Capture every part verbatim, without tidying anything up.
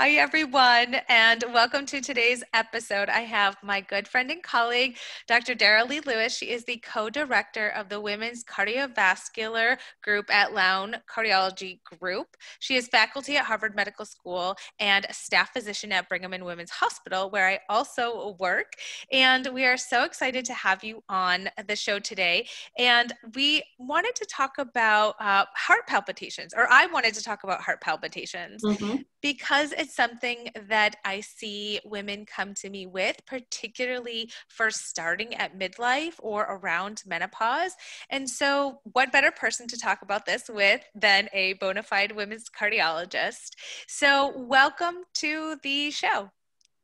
Hi, everyone, and welcome to today's episode. I have my good friend and colleague, Doctor Dara Lee Lewis. She is the co-director of the Women's Cardiovascular Group at Lown Cardiology Group. She is faculty at Harvard Medical School and a staff physician at Brigham and Women's Hospital, where I also work. And we are so excited to have you on the show today. And we wanted to talk about uh, heart palpitations, or I wanted to talk about heart palpitations, mm-hmm. because it's something that I see women come to me with, particularly for starting at midlife or around menopause. And so what better person to talk about this with than a bona fide women's cardiologist? So welcome to the show.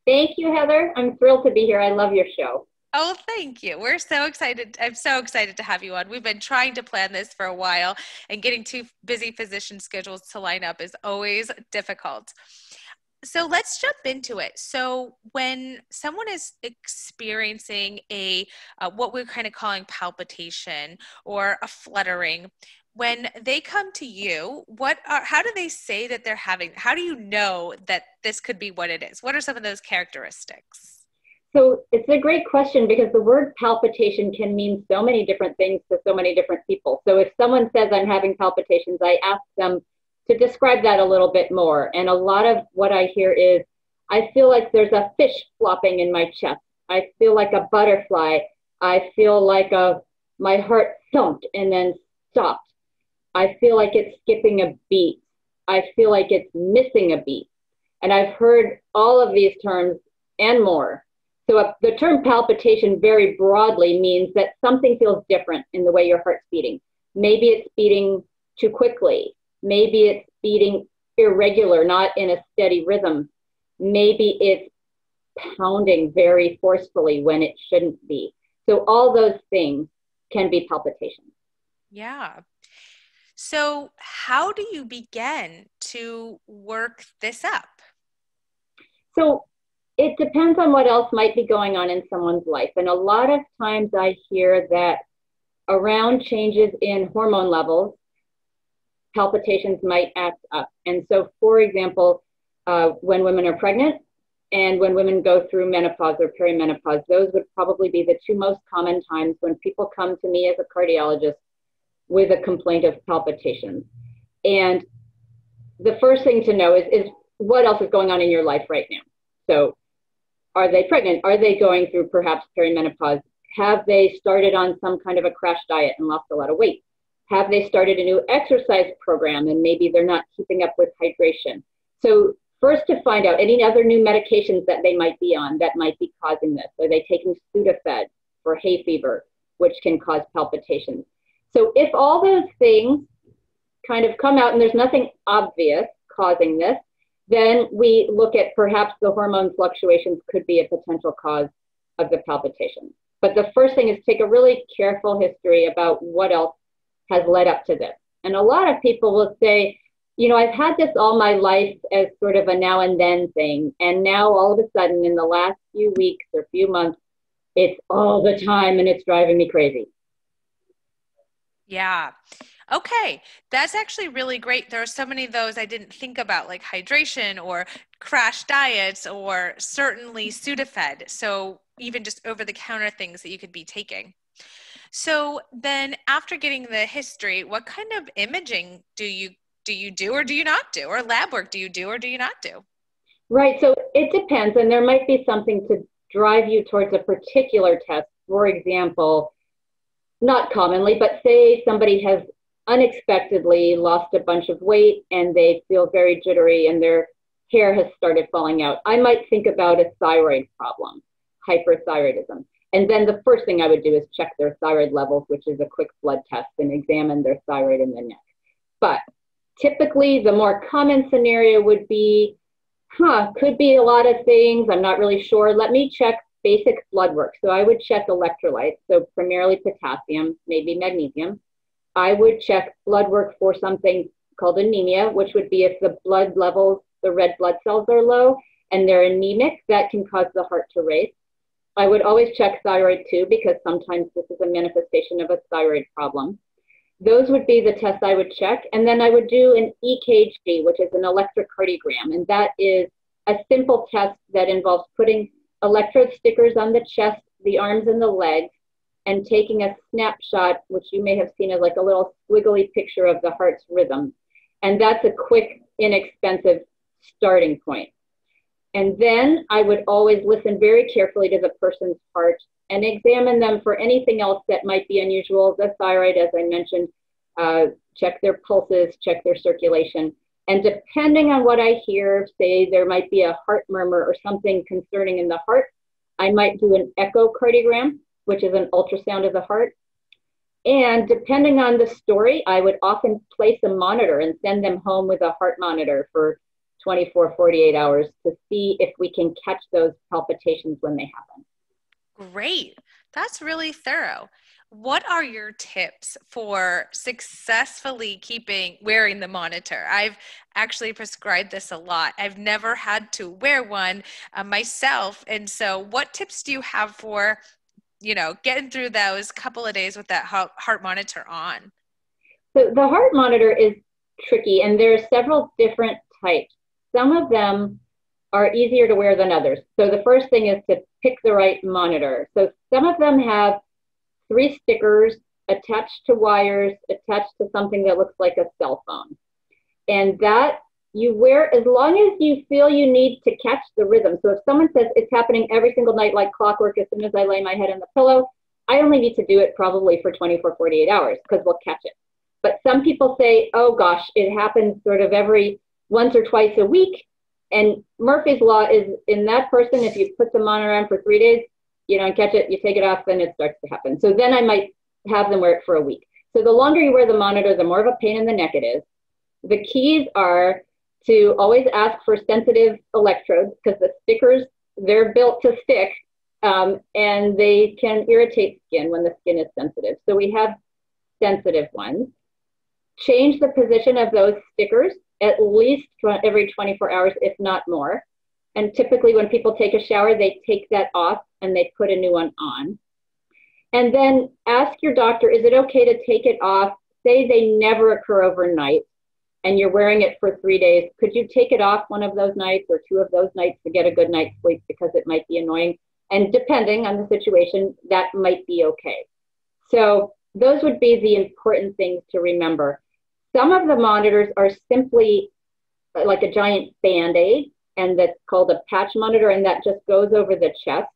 Thank you, Heather. I'm thrilled to be here. I love your show. Oh, thank you. We're so excited. I'm so excited to have you on. We've been trying to plan this for a while, and getting two busy physician schedules to line up is always difficult. So let's jump into it. So when someone is experiencing a, uh, what we're kind of calling palpitation or a fluttering, when they come to you, what are, how do they say that they're having, how do you know that this could be what it is? What are some of those characteristics? So it's a great question, because the word palpitation can mean so many different things to so many different people. So if someone says, I'm having palpitations, I ask them to describe that a little bit more. And a lot of what I hear is, I feel like there's a fish flopping in my chest. I feel like a butterfly. I feel like a, my heart thumped and then stopped. I feel like it's skipping a beat. I feel like it's missing a beat. And I've heard all of these terms and more. So uh, the term palpitation very broadly means that something feels different in the way your heart's beating. Maybe it's beating too quickly. Maybe it's beating irregular, not in a steady rhythm. Maybe it's pounding very forcefully when it shouldn't be. So all those things can be palpitation. Yeah. So how do you begin to work this up? So it depends on what else might be going on in someone's life. And a lot of times I hear that around changes in hormone levels, palpitations might act up. And so, for example, uh, when women are pregnant and when women go through menopause or perimenopause, those would probably be the two most common times when people come to me as a cardiologist with a complaint of palpitations. And the first thing to know is, is what else is going on in your life right now? So are they pregnant? Are they going through perhaps perimenopause? Have they started on some kind of a crash diet and lost a lot of weight? Have they started a new exercise program and maybe they're not keeping up with hydration? So first, to find out any other new medications that they might be on that might be causing this. Are they taking Sudafed for hay fever, which can cause palpitations? So if all those things kind of come out and there's nothing obvious causing this, then we look at perhaps the hormone fluctuations could be a potential cause of the palpitation. But the first thing is take a really careful history about what else has led up to this. And a lot of people will say, you know, I've had this all my life as sort of a now and then thing. And now all of a sudden in the last few weeks or few months, it's all the time and it's driving me crazy. Yeah. Okay. That's actually really great. There are so many of those I didn't think about, like hydration or crash diets or certainly Sudafed. So even just over-the-counter things that you could be taking. So then after getting the history, what kind of imaging do you do you do or do you not do? Or lab work do you do or do you not do? Right, so it depends, and there might be something to drive you towards a particular test. For example, not commonly, but say somebody has unexpectedly lost a bunch of weight and they feel very jittery and their hair has started falling out. I might think about a thyroid problem, hyperthyroidism. And then the first thing I would do is check their thyroid levels, which is a quick blood test, and examine their thyroid in the neck. But typically the more common scenario would be, huh, could be a lot of things. I'm not really sure. Let me check basic blood work. So I would check electrolytes, so primarily potassium, maybe magnesium. I would check blood work for something called anemia, which would be if the blood levels, the red blood cells are low and they're anemic, that can cause the heart to race. I would always check thyroid too, because sometimes this is a manifestation of a thyroid problem. Those would be the tests I would check. And then I would do an E K G, which is an electrocardiogram. And that is a simple test that involves putting electrode stickers on the chest, the arms, and the legs, and taking a snapshot, which you may have seen as like a little squiggly picture of the heart's rhythm. And that's a quick, inexpensive starting point. And then I would always listen very carefully to the person's heart and examine them for anything else that might be unusual. The thyroid, as I mentioned, uh, check their pulses, check their circulation. And depending on what I hear, say there might be a heart murmur or something concerning in the heart, I might do an echocardiogram, which is an ultrasound of the heart. And depending on the story, I would often place a monitor and send them home with a heart monitor for twenty-four, forty-eight hours to see if we can catch those palpitations when they happen. Great. That's really thorough. What are your tips for successfully keeping wearing the monitor? I've actually prescribed this a lot. I've never had to wear one uh, myself. And so what tips do you have for, you know, getting through those couple of days with that heart monitor on? So the heart monitor is tricky, and there are several different types. Some of them are easier to wear than others. So the first thing is to pick the right monitor. So some of them have three stickers attached to wires, attached to something that looks like a cell phone. And that you wear as long as you feel you need to catch the rhythm. So if someone says it's happening every single night like clockwork as soon as I lay my head on the pillow, I only need to do it probably for twenty-four, forty-eight hours because we'll catch it. But some people say, oh gosh, it happens sort of every once or twice a week. And Murphy's Law is in that person, if you put the monitor on for three days, you don't catch it, you take it off, then it starts to happen. So then I might have them wear it for a week. So the longer you wear the monitor, the more of a pain in the neck it is. The keys are to always ask for sensitive electrodes because the stickers, they're built to stick, um, and they can irritate skin when the skin is sensitive. So we have sensitive ones. Change the position of those stickers at least every twenty-four hours, if not more. And typically when people take a shower, they take that off and they put a new one on. And then ask your doctor, is it okay to take it off? Say they never occur overnight and you're wearing it for three days. Could you take it off one of those nights or two of those nights to get a good night's sleep because it might be annoying? And depending on the situation, that might be okay. So those would be the important things to remember. Some of the monitors are simply like a giant Band-Aid, and that's called a patch monitor, and that just goes over the chest.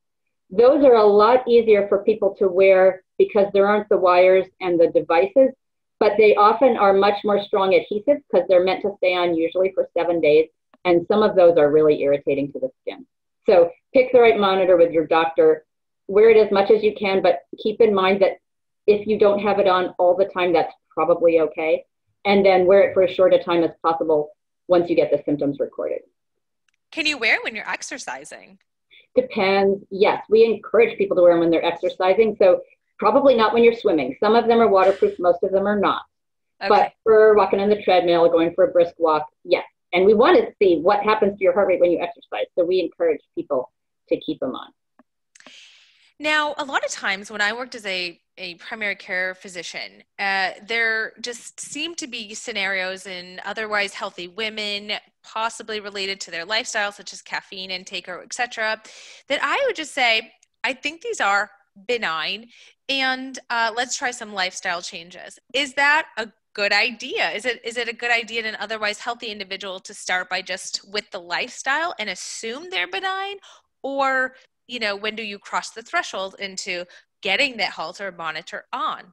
Those are a lot easier for people to wear because there aren't the wires and the devices, but they often are much more strong adhesive because they're meant to stay on usually for seven days, and some of those are really irritating to the skin. So pick the right monitor with your doctor, wear it as much as you can, but keep in mind that if you don't have it on all the time, that's probably okay, and then wear it for as short a time as possible once you get the symptoms recorded. Can you wear it when you're exercising? Depends. Yes, we encourage people to wear them when they're exercising. So probably not when you're swimming. Some of them are waterproof. Most of them are not. Okay. But for walking on the treadmill or going for a brisk walk, yes. And we want to see what happens to your heart rate when you exercise. So we encourage people to keep them on. Now, a lot of times when I worked as a, a primary care physician, uh, there just seemed to be scenarios in otherwise healthy women, possibly related to their lifestyle, such as caffeine intake or et cetera, that I would just say, I think these are benign and uh, let's try some lifestyle changes. Is that a good idea? Is it, is it a good idea in an otherwise healthy individual to start by just with the lifestyle and assume they're benign? Or, you know, when do you cross the threshold into getting that halter monitor on?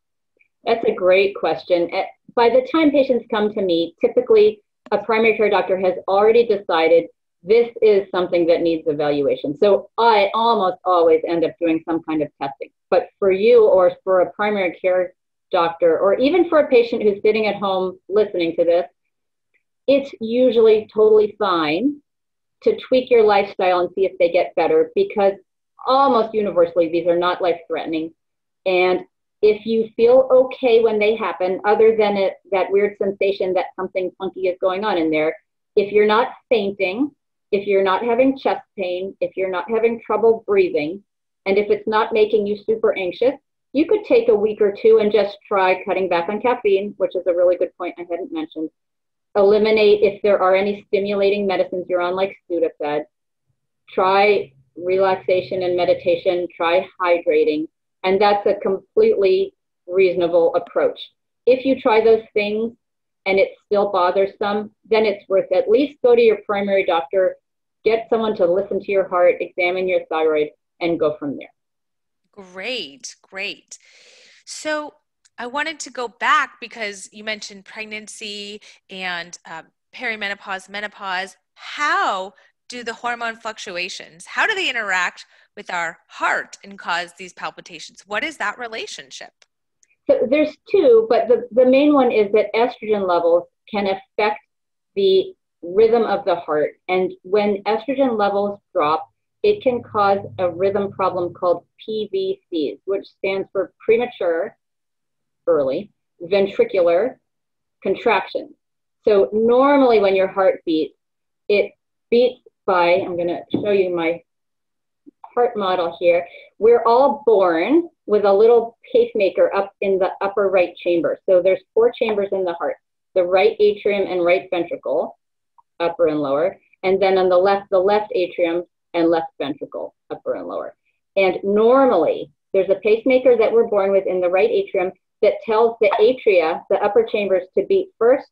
That's a great question. By the time patients come to me, typically a primary care doctor has already decided this is something that needs evaluation. So I almost always end up doing some kind of testing. But for you or for a primary care doctor, or even for a patient who's sitting at home listening to this, it's usually totally fine to tweak your lifestyle and see if they get better, because almost universally, these are not life-threatening. And if you feel okay when they happen, other than it, that weird sensation that something funky is going on in there, if you're not fainting, if you're not having chest pain, if you're not having trouble breathing, and if it's not making you super anxious, you could take a week or two and just try cutting back on caffeine, which is a really good point I hadn't mentioned, eliminate if there are any stimulating medicines you're on, like Sudafed. Try relaxation and meditation. Try hydrating. And that's a completely reasonable approach. If you try those things and it's still bothersome, then it's worth it. At least go to your primary doctor, get someone to listen to your heart, examine your thyroid, and go from there. Great, great. So I wanted to go back because you mentioned pregnancy and um, perimenopause, menopause. How do the hormone fluctuations, how do they interact with our heart and cause these palpitations? What is that relationship? So there's two, but the, the main one is that estrogen levels can affect the rhythm of the heart. And when estrogen levels drop, it can cause a rhythm problem called P V Cs, which stands for premature, early, ventricular contraction. So normally when your heart beats, it beats by, I'm going to show you my heart model here. We're all born with a little pacemaker up in the upper right chamber. So there's four chambers in the heart, the right atrium and right ventricle, upper and lower. And then on the left, the left atrium and left ventricle, upper and lower. And normally there's a pacemaker that we're born with in the right atrium that tells the atria, the upper chambers, to beat first,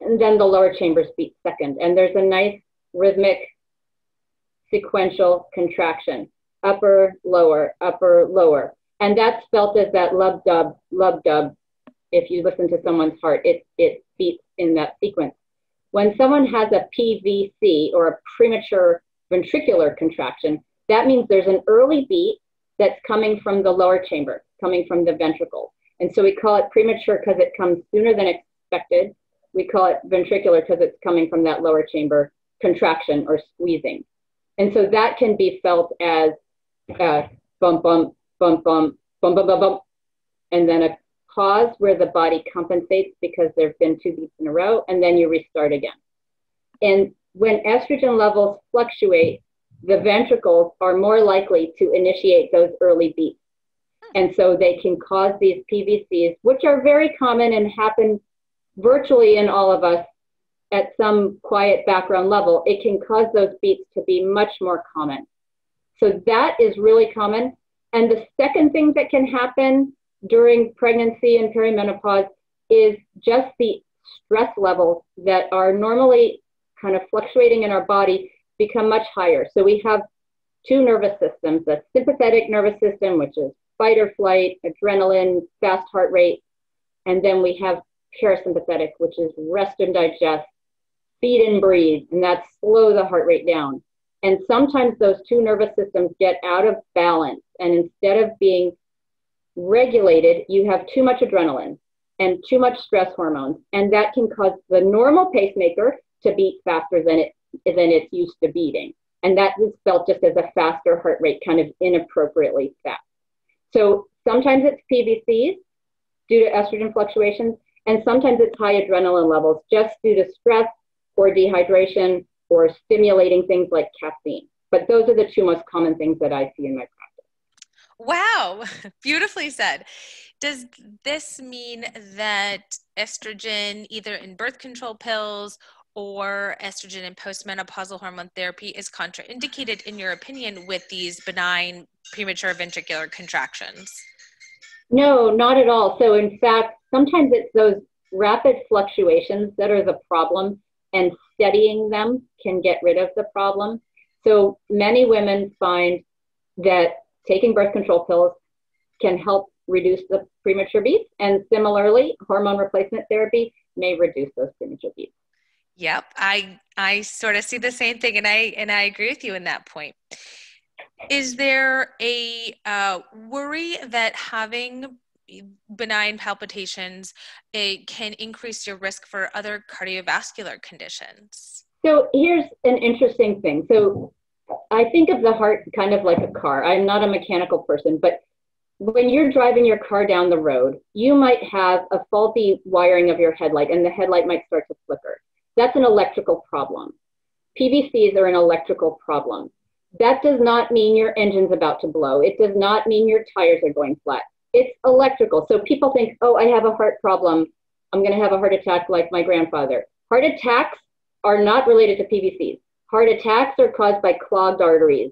and then the lower chambers beat second. And there's a nice rhythmic sequential contraction, upper, lower, upper, lower. And that's felt as that lub-dub, lub-dub. If you listen to someone's heart, it, it beats in that sequence. When someone has a P V C, or a premature ventricular contraction, that means there's an early beat that's coming from the lower chamber, coming from the ventricle. And so we call it premature because it comes sooner than expected. We call it ventricular because it's coming from that lower chamber contraction or squeezing. And so that can be felt as uh, bump, bump, bump, bump, bump, bump, bump, bump, and then a pause where the body compensates because there have been two beats in a row, and then you restart again. And when estrogen levels fluctuate, the ventricles are more likely to initiate those early beats. And so they can cause these P V Cs, which are very common and happen virtually in all of us at some quiet background level. It can cause those beats to be much more common. So that is really common. And the second thing that can happen during pregnancy and perimenopause is just the stress levels that are normally kind of fluctuating in our body become much higher. So we have two nervous systems, the sympathetic nervous system, which is fight or flight, adrenaline, fast heart rate, and then we have parasympathetic, which is rest and digest, feed and breathe, and that's slow the heart rate down. And sometimes those two nervous systems get out of balance, and instead of being regulated, you have too much adrenaline and too much stress hormones, and that can cause the normal pacemaker to beat faster than it than it's used to beating. And that is felt just as a faster heart rate, kind of inappropriately fast. So sometimes it's P V Cs due to estrogen fluctuations, and sometimes it's high adrenaline levels just due to stress or dehydration or stimulating things like caffeine. But those are the two most common things that I see in my practice. Wow, beautifully said. Does this mean that estrogen, either in birth control pills or estrogen and postmenopausal hormone therapy, is contraindicated, in your opinion, with these benign premature ventricular contractions? No, not at all. So in fact, sometimes it's those rapid fluctuations that are the problem, and steadying them can get rid of the problem. So many women find that taking birth control pills can help reduce the premature beats, and similarly, hormone replacement therapy may reduce those premature beats. Yep, I I sort of see the same thing, and I and I agree with you in that point. Is there a uh, worry that having benign palpitations it can increase your risk for other cardiovascular conditions? So here's an interesting thing. So I think of the heart kind of like a car. I'm not a mechanical person, but when you're driving your car down the road, you might have a faulty wiring of your headlight, and the headlight might start to flicker. That's an electrical problem. P V Cs are an electrical problem. That does not mean your engine's about to blow. It does not mean your tires are going flat. It's electrical. So people think, oh, I have a heart problem. I'm going to have a heart attack like my grandfather. Heart attacks are not related to P V Cs. Heart attacks are caused by clogged arteries,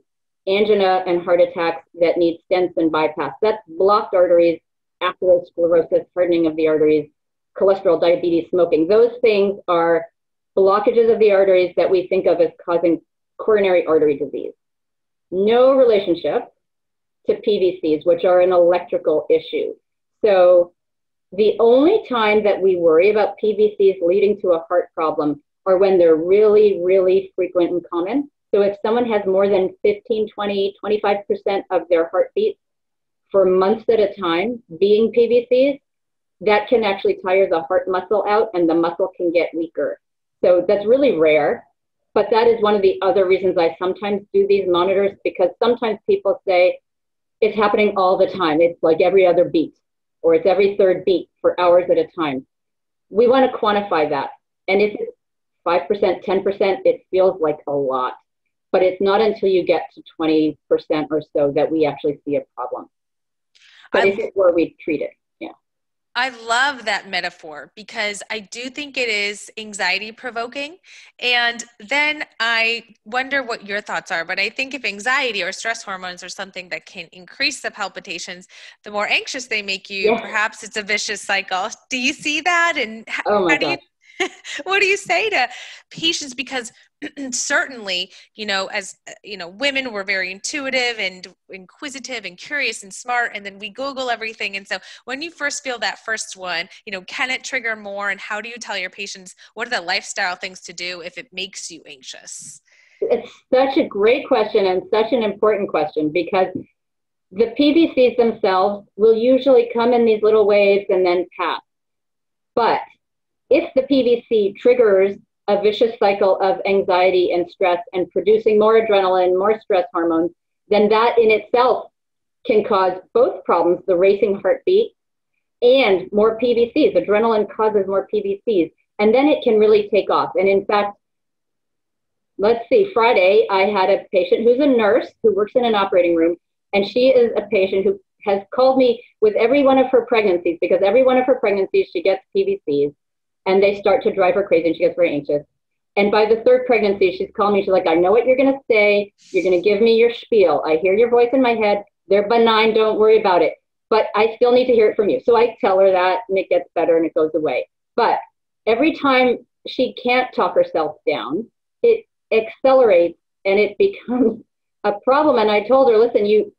angina and heart attacks that need stents and bypass. That's blocked arteries, atherosclerosis, hardening of the arteries, cholesterol, diabetes, smoking. Those things are blockages of the arteries that we think of as causing coronary artery disease. No relationship to P V Cs, which are an electrical issue. So the only time that we worry about P V Cs leading to a heart problem are when they're really, really frequent and common. So if someone has more than fifteen, twenty, twenty-five percent of their heartbeats for months at a time being P V Cs, that can actually tire the heart muscle out and the muscle can get weaker. So that's really rare, but that is one of the other reasons I sometimes do these monitors, because sometimes people say it's happening all the time. It's like every other beat, or it's every third beat for hours at a time. We want to quantify that. And if it's five percent, ten percent, it feels like a lot, but it's not until you get to twenty percent or so that we actually see a problem. But I, if it were, we'd treat it. Yeah. I love that metaphor, because I do think it is anxiety provoking. And then I wonder what your thoughts are, but I think if anxiety or stress hormones are something that can increase the palpitations, the more anxious they make you, yeah. Perhaps it's a vicious cycle. Do you see that? And how, oh my how do God. you what do you say to patients? Because certainly, you know, as you know, women were very intuitive and inquisitive and curious and smart, and then we Google everything. And so when you first feel that first one, you know, can it trigger more? And how do you tell your patients what are the lifestyle things to do if it makes you anxious? It's such a great question and such an important question, because the P V Cs themselves will usually come in these little waves and then pass. But if the P V C triggers a vicious cycle of anxiety and stress and producing more adrenaline, more stress hormones, then that in itself can cause both problems, the racing heartbeat and more P V Cs. Adrenaline causes more P V Cs, and then it can really take off. And in fact, let's see, Friday, I had a patient who's a nurse who works in an operating room, and she is a patient who has called me with every one of her pregnancies, because every one of her pregnancies, she gets P V Cs. And they start to drive her crazy and she gets very anxious. And by the third pregnancy, she's calling me. She's like, I know what you're going to say. You're going to give me your spiel. I hear your voice in my head. They're benign. Don't worry about it. But I still need to hear it from you. So I tell her that, and it gets better and it goes away. But every time she can't talk herself down, it accelerates and it becomes a problem. And I told her, listen, you,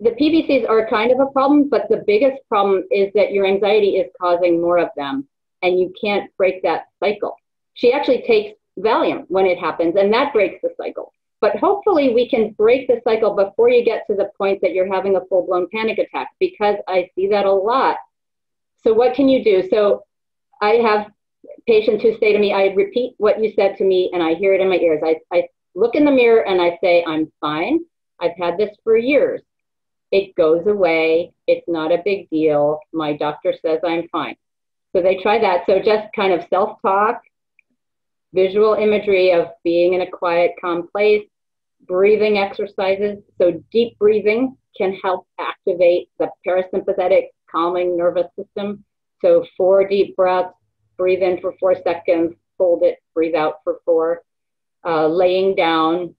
the P V Cs are kind of a problem, but the biggest problem is that your anxiety is causing more of them. And you can't break that cycle. She actually takes Valium when it happens, and that breaks the cycle. But hopefully we can break the cycle before you get to the point that you're having a full-blown panic attack, because I see that a lot. So what can you do? So I have patients who say to me, I repeat what you said to me, and I hear it in my ears. I, I look in the mirror and I say, I'm fine. I've had this for years. It goes away. It's not a big deal. My doctor says I'm fine. So they try that. So just kind of self-talk, visual imagery of being in a quiet, calm place, breathing exercises. So deep breathing can help activate the parasympathetic calming nervous system. So four deep breaths, breathe in for four seconds, hold it, breathe out for four. Uh, laying down,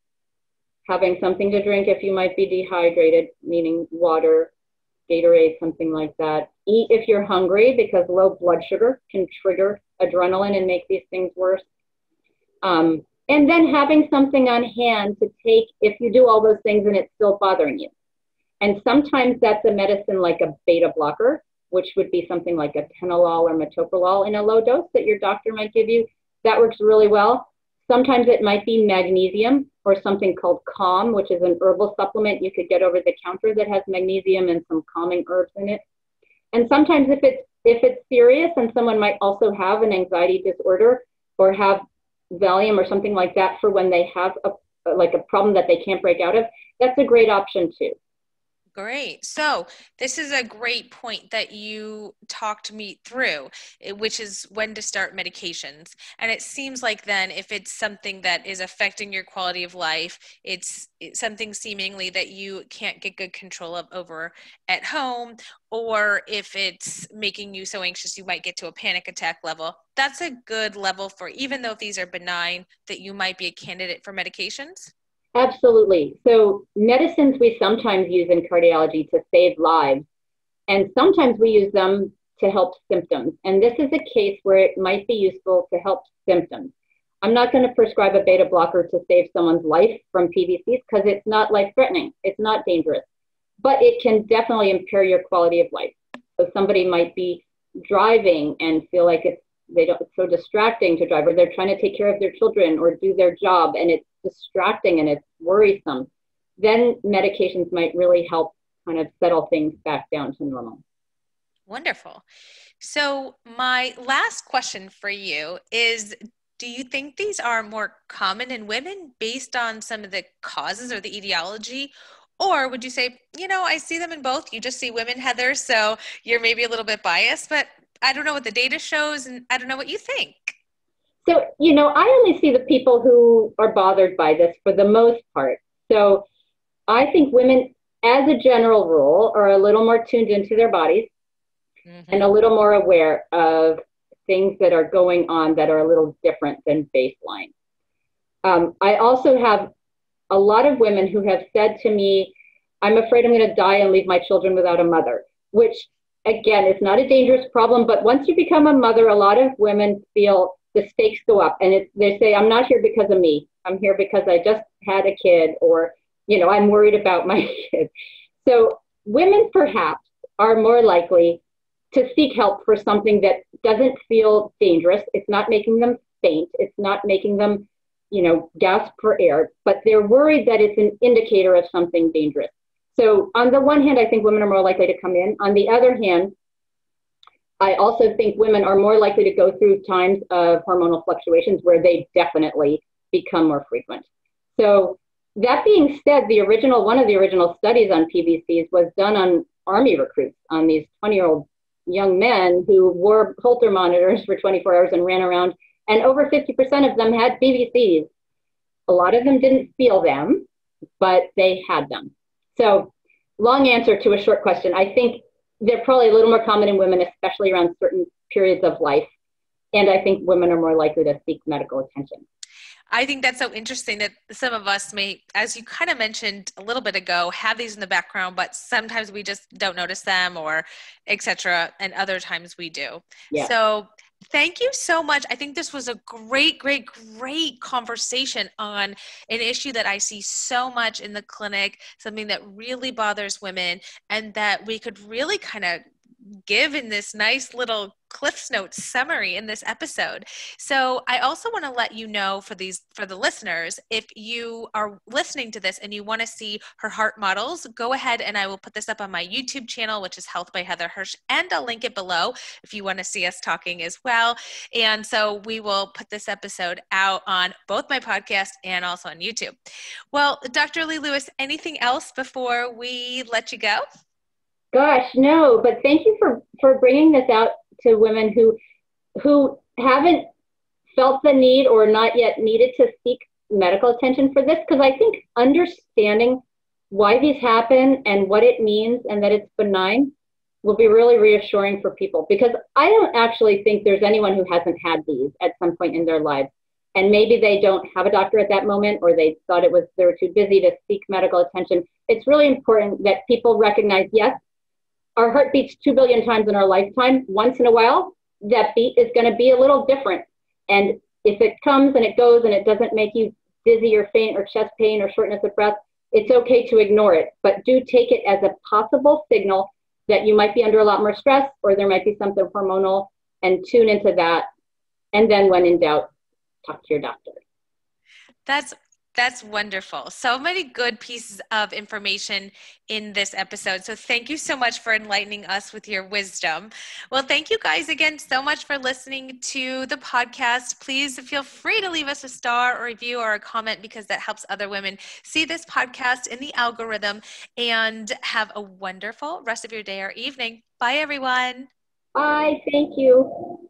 having something to drink if you might be dehydrated, meaning water, Gatorade, something like that. Eat if you're hungry, because low blood sugar can trigger adrenaline and make these things worse. Um, and then having something on hand to take if you do all those things and it's still bothering you. And sometimes that's a medicine like a beta blocker, which would be something like a atenolol or metoprolol in a low dose that your doctor might give you. That works really well. Sometimes it might be magnesium or something called Calm, which is an herbal supplement you could get over the counter that has magnesium and some calming herbs in it. And sometimes if it's, if it's serious, and someone might also have an anxiety disorder or have Valium or something like that for when they have a, like a problem that they can't break out of, that's a great option too. Great. So this is a great point that you talked me through, which is when to start medications. And it seems like then if it's something that is affecting your quality of life, it's something seemingly that you can't get good control of over at home, or if it's making you so anxious you might get to a panic attack level, that's a good level for, even though if these are benign, that you might be a candidate for medications? Absolutely. So medicines we sometimes use in cardiology to save lives, and sometimes we use them to help symptoms. And this is a case where it might be useful to help symptoms. I'm not going to prescribe a beta blocker to save someone's life from P V Cs because it's not life-threatening. It's not dangerous, but it can definitely impair your quality of life. So somebody might be driving and feel like it's, they don't, it's so distracting to drive, or they're trying to take care of their children or do their job and it's distracting and it's worrisome, then medications might really help kind of settle things back down to normal. Wonderful. So my last question for you is, do you think these are more common in women based on some of the causes or the etiology? Or would you say, you know, I see them in both, you just see women, Heather, so you're maybe a little bit biased, but I don't know what the data shows and I don't know what you think. So, you know, I only see the people who are bothered by this for the most part. So I think women, as a general rule, are a little more tuned into their bodies mm-hmm. and a little more aware of things that are going on that are a little different than baseline. Um, I also have a lot of women who have said to me, I'm afraid I'm going to die and leave my children without a mother, which, again, is not a dangerous problem. But once you become a mother, a lot of women feel the stakes go up and it, they say, I'm not here because of me. I'm here because I just had a kid, or, you know, I'm worried about my kid. So women perhaps are more likely to seek help for something that doesn't feel dangerous. It's not making them faint. It's not making them, you know, gasp for air, but they're worried that it's an indicator of something dangerous. So on the one hand, I think women are more likely to come in. On the other hand, I also think women are more likely to go through times of hormonal fluctuations where they definitely become more frequent. So that being said, the original, one of the original studies on P V Cs was done on Army recruits, on these twenty-year-old young men who wore Holter monitors for twenty-four hours and ran around, and over fifty percent of them had P V Cs. A lot of them didn't feel them, but they had them. So long answer to a short question. I think they're probably a little more common in women, especially around certain periods of life. And I think women are more likely to seek medical attention. I think that's so interesting that some of us may, as you kind of mentioned a little bit ago, have these in the background, but sometimes we just don't notice them, or et cetera, and other times we do. Yeah. So thank you so much. I think this was a great, great, great conversation on an issue that I see so much in the clinic, something that really bothers women, and that we could really kind of give in this nice little Cliff's Notes summary in this episode. So I also want to let you know, for these, for the listeners, if you are listening to this and you want to see her heart models, go ahead and I will put this up on my YouTube channel, which is Health by Heather Hirsch, and I'll link it below if you want to see us talking as well. And so we will put this episode out on both my podcast and also on YouTube. Well, Doctor Lee Lewis, anything else before we let you go? Gosh, no, but thank you for, for bringing this out to women who who haven't felt the need or not yet needed to seek medical attention for this, because I think understanding why these happen and what it means and that it's benign will be really reassuring for people, because I don't actually think there's anyone who hasn't had these at some point in their lives. And maybe they don't have a doctor at that moment, or they thought it was, they were too busy to seek medical attention. It's really important that people recognize, yes, our heart beats two billion times in our lifetime. Once in a while, that beat is going to be a little different. And if it comes and it goes and it doesn't make you dizzy or faint or chest pain or shortness of breath, it's okay to ignore it. But do take it as a possible signal that you might be under a lot more stress, or there might be something hormonal, and tune into that. And then when in doubt, talk to your doctor. That's That's wonderful. So many good pieces of information in this episode. So thank you so much for enlightening us with your wisdom. Well, thank you guys again so much for listening to the podcast. Please feel free to leave us a star or review or a comment, because that helps other women see this podcast in the algorithm. And have a wonderful rest of your day or evening. Bye, everyone. Bye. Thank you.